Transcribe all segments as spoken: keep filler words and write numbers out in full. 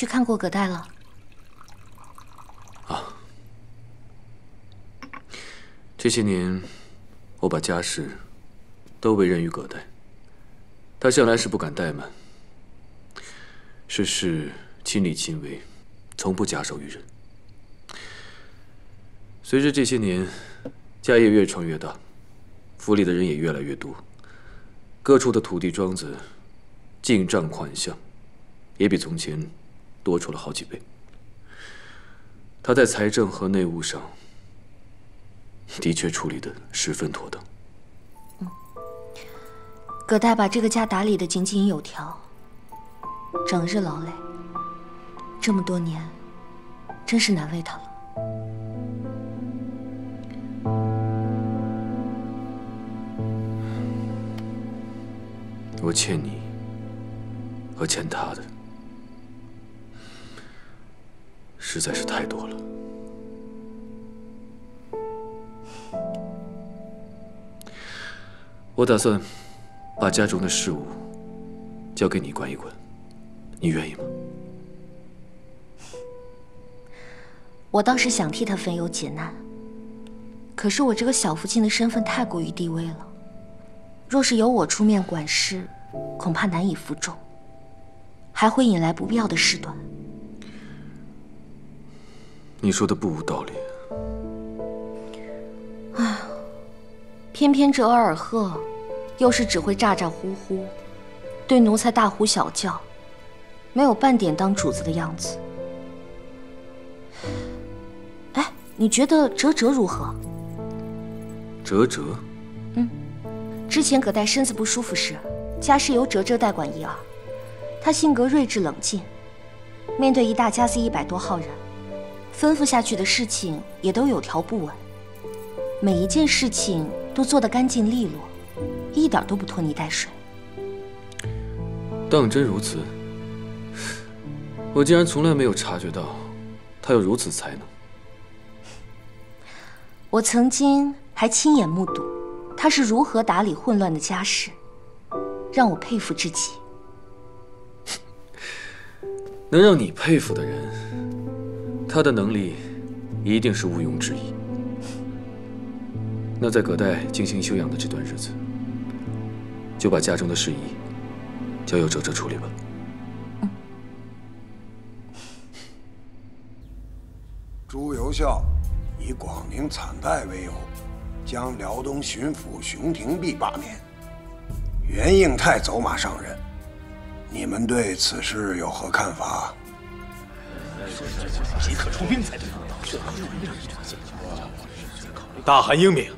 去看过葛代了。啊，这些年我把家事都委任于葛代，他向来是不敢怠慢，事事亲力亲为，从不假手于人。随着这些年家业越传越大，府里的人也越来越多，各处的土地庄子进账款项也比从前多出了好几倍。他在财政和内务上的确处理得十分妥当。嗯，葛代把这个家打理得井井有条，整日劳累，这么多年真是难为他了。 我欠你和欠他的实在是太多了。我打算把家中的事务交给你管一管，你愿意吗？我倒是想替他分忧解难，可是我这个小福晋的身份太过于低微了。 若是由我出面管事，恐怕难以服众，还会引来不必要的事端。你说的不无道理。哎，偏偏这额尔赫，又是只会咋咋呼呼，对奴才大呼小叫，没有半点当主子的样子。哎，你觉得哲哲如何？哲哲，嗯。 之前葛代身子不舒服时，家事由哲哲代管一二。他性格睿智冷静，面对一大家子一百多号人，吩咐下去的事情也都有条不紊，每一件事情都做得干净利落，一点都不拖泥带水。当真如此，我竟然从来没有察觉到他有如此才能。我曾经还亲眼目睹 他是如何打理混乱的家事，让我佩服至极。能让你佩服的人，他的能力一定是毋庸置疑。那在葛代静心修养的这段日子，就把家中的事宜交由哲哲处理吧。 朱由校以广陵惨败为由， 将辽东巡抚熊廷弼罢免，袁应泰走马上任。你们对此事有何看法？即刻出兵才对。大汗英明，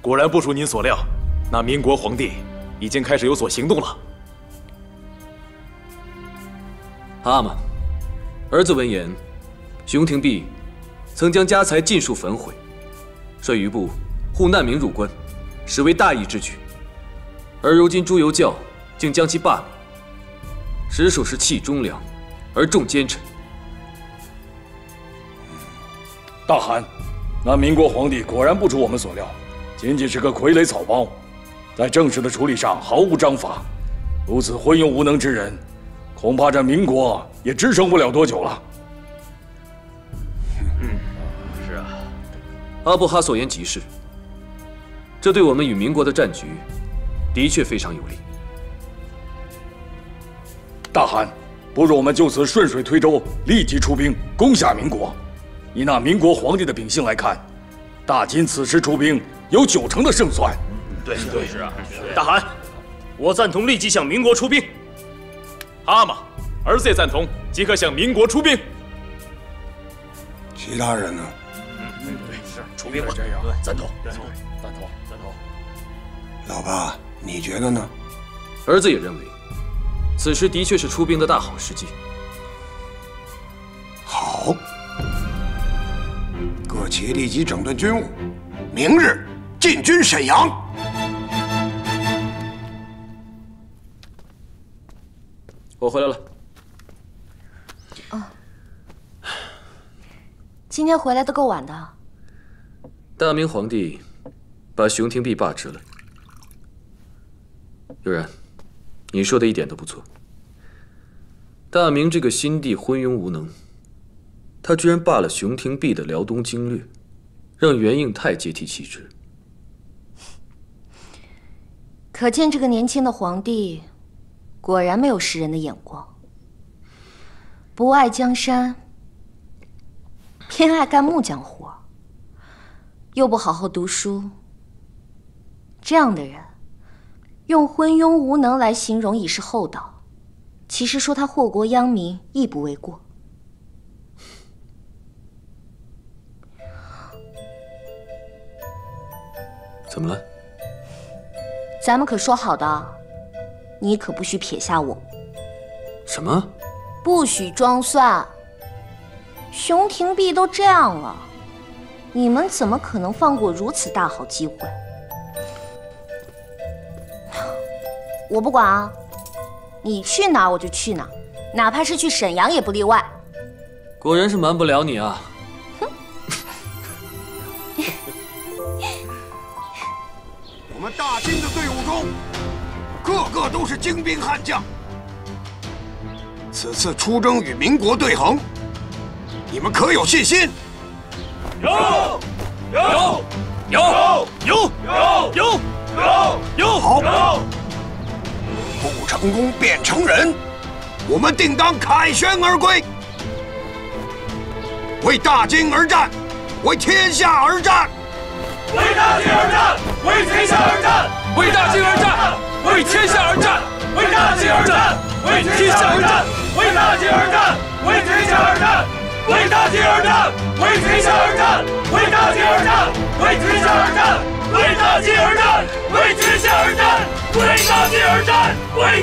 果然不出您所料，那民国皇帝已经开始有所行动了。阿玛，儿子闻言，熊廷弼曾将家财尽数焚毁，率余部 护难民入关，实为大义之举，而如今朱由校竟将其罢免，实属是弃忠良而重奸臣。大汗，那民国皇帝果然不出我们所料，仅仅是个傀儡草包，在政事的处理上毫无章法。如此昏庸无能之人，恐怕这民国也支撑不了多久了。嗯，是啊，阿布哈所言极是。 这对我们与民国的战局，的确非常有利。大汗，不如我们就此顺水推舟，立即出兵攻下民国。以那民国皇帝的秉性来看，大金此时出兵有九成的胜算。对对是啊，大汗，我赞同立即向民国出兵。阿玛，儿子也赞同，即刻向民国出兵。其他人呢？嗯，对，是出兵吧，赞同，赞同，赞同。 老爸，你觉得呢？儿子也认为，此时的确是出兵的大好时机。好，各旗立即整顿军务，明日进军沈阳。我回来了。哦，今天回来的够晚的。大明皇帝把熊廷弼罢职了。 悠然，你说的一点都不错。大明这个新帝昏庸无能，他居然罢了熊廷弼的辽东经略，让袁应泰接替其职。可见这个年轻的皇帝，果然没有识人的眼光，不爱江山，偏爱干木匠活，又不好好读书。这样的人，用昏庸无能来形容已是厚道。 其实说他祸国殃民亦不为过。怎么了？咱们可说好的，你可不许撇下我。什么？不许装蒜。熊廷弼都这样了，你们怎么可能放过如此大好机会？我不管啊。 你去哪儿我就去哪儿，哪怕是去沈阳也不例外。果然是瞒不了你啊！我们大金的队伍中，个个都是精兵悍将。此次出征与民国对衡，你们可有信心？有有有有有有有好。 不成功便成仁，我们定当凯旋而归，为大金而战，为天下而战，为大金而战，为天下而战，为大金而战，为天下而战，为大金而战，为天下而战，为大金而战，为天下而战，为大金而战，为天下而战，为大金而战，为天下而战，为大金而战，为天下而战，为大金而战，为。